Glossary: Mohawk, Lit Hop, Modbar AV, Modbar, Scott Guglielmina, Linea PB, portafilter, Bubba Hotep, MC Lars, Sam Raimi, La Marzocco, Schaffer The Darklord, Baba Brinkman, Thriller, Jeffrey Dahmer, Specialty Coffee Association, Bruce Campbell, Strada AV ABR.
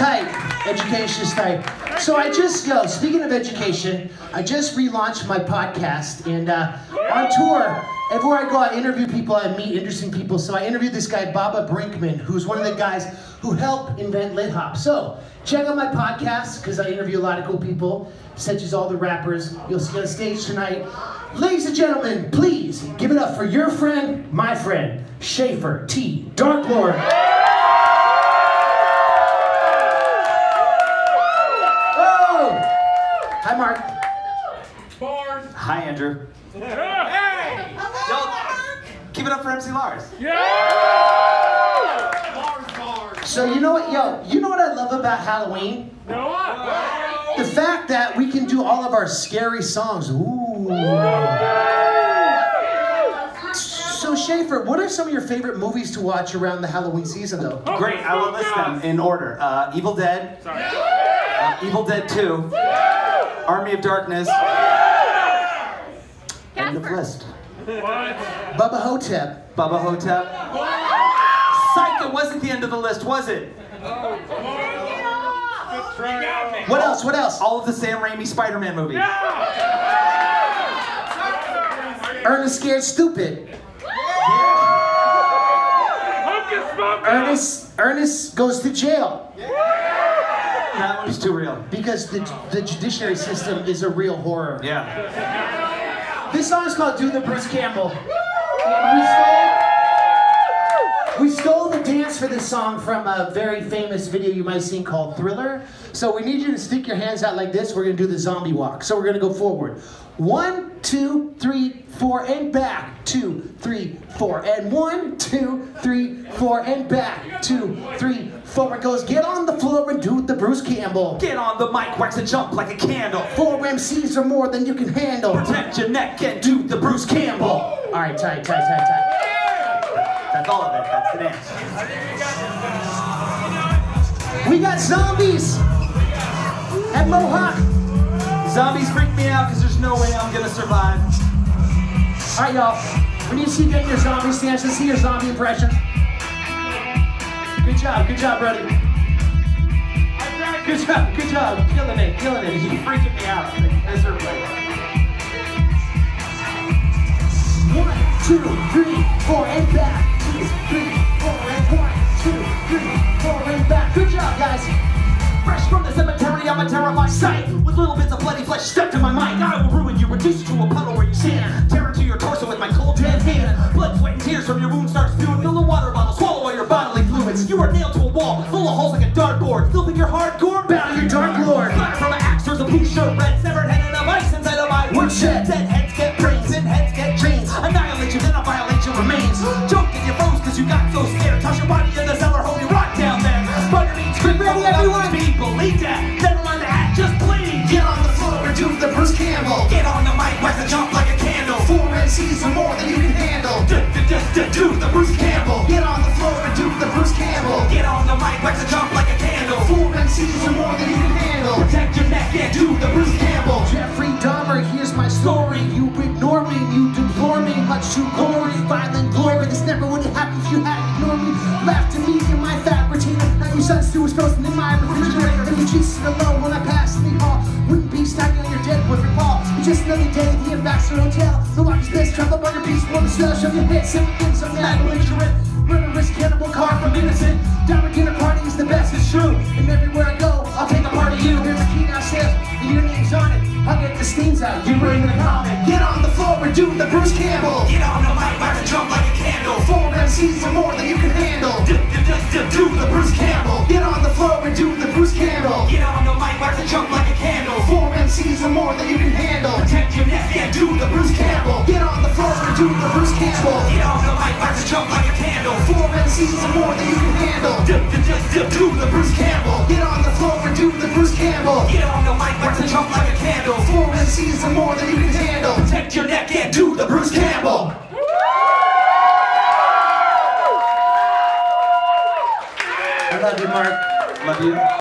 Education is tight. So I just, speaking of education, I just relaunched my podcast, and on tour, everywhere I go, I interview people, I meet interesting people. So I interviewed this guy, Baba Brinkman, who's one of the guys who helped invent Lit Hop. So check out my podcast, because I interview a lot of cool people, such as all the rappers you'll see on stage tonight. Ladies and gentlemen, please give it up for your friend, my friend, Schaffer The Darklord. Oh! Hi, Mark. Bars. Hi, Andrew. Hey! Y'all, give it up for MC Lars. Yeah! So you know what, you know what I love about Halloween? No, what? The fact that we can do all of our scary songs. Ooh. So Schaffer, what are some of your favorite movies to watch around the Halloween season, though? Great, I will list them in order. Evil Dead. Sorry. Evil Dead 2. Army of Darkness. End of list. What? Bubba Hotep. Bubba Hotep. Psych, it wasn't the end of the list, was it? What else? What else? All of the Sam Raimi Spider-Man movies. Yeah. Ernest Scared Stupid. Yeah. Ernest Goes to Jail. That one's too real. Because the judiciary system is a real horror. Yeah. This song is called Do the Bruce Campbell. And we stole the dance for this song from a very famous video you might have seen called Thriller. So we need you to stick your hands out like this. We're going to do the zombie walk. So we're going to go forward. 1, 2, 3, 4, and back. 2, 3, 4, and 1, 2, 3, 4, and back. 2, 3, 4. It goes, get on the floor and do the Bruce Campbell. Get on the mic, wax and jump like a candle. 4 MCs are more than you can handle. Protect your neck and do the Bruce Campbell. All right, tight. That's all of it. That's the dance. We got zombies at Mohawk. Zombies freak me out because there's no way I'm gonna survive. All right, y'all. When you see getting your zombie stance, let's see your zombie impression. Good job, brother. Good job. Killing it. You're freaking me out miserably. 1, 2, 3, 4, and back. 2, 3, 4, and 1, 2, 3, 4, and back. Good job, guys. Fresh from the cemetery, I'm a terrified sight. With little bits of bloody flesh stuck in my mind, I will ruin you, reduce you to a puddle where you stand. Tear into your torso with my cold dead hand. Blood, sweat, and tears from your wound start spewing. Fill the water bottle, swallow all your bodily fluids. You are nailed to a wall, full of holes like a dartboard. Still think you're hardcore? Bow your Darklord. Fire from an axe, there's a blue shirt, red severed head, and a vice inside of my woodshed. Dead heads get brains, and heads get chains. Annihilate you, then I'll violate your remains. Choke in your bones, cause you got so scared. Toss your body in the cellar, hold you rock down there. Spider means cripple, everyone. Believe that, never mind the hat, just please. Get on the floor and do the Bruce Campbell. Get on the mic, wax and jump like a candle. 4 MCs are more than you can handle. Do the Bruce Campbell. Get on the floor and do the Bruce Campbell. Get on the mic, wax and jump like a candle. 4 MCs are more than you can handle. Protect your neck and do the Bruce Campbell. Jeffrey Dahmer, here's my story. You ignore me, you deplore me. Much too glory, violent glory. This never would have happened if you had ignored me. Laughed at me in my fat routine. Now you such stewards coasting in my refrigerator. And you cheated alone when I passed in the hall. Wouldn't be stacking on your dead with your ball. You just another day at the Ambassador Hotel. So watch this, trap up on your piece, warm the slush of your head. Simple things so mad, belligerent. Murderous cannibal car from innocent. Diamond dinner party is the best, it's true. And everywhere I go, I'll take a part of you. Here's a key downstairs, and your name's on it. I'll get the steams out, you bring the comment. Get on the floor and do the Bruce Campbell. Get on the mic, light the drum like a candle. 4 MCs are more than you can handle. Do the Bruce Campbell. Get on the floor and do the Bruce Campbell. Get on the mic, light the drum like a candle. 4 MCs are more than you can handle. Protect your neck and do the Bruce Campbell. Get on the floor and do the Bruce Campbell. Get on the mic, light the drum like a candle. 4 MCs are more than you can handle. Do the Bruce Campbell. Get on the floor and do the Bruce Campbell. Get on the mic, light the drum like a candle. 4 MCs and more than you can handle. Protect your neck and do the Bruce Campbell. I love you, Mark. Love you.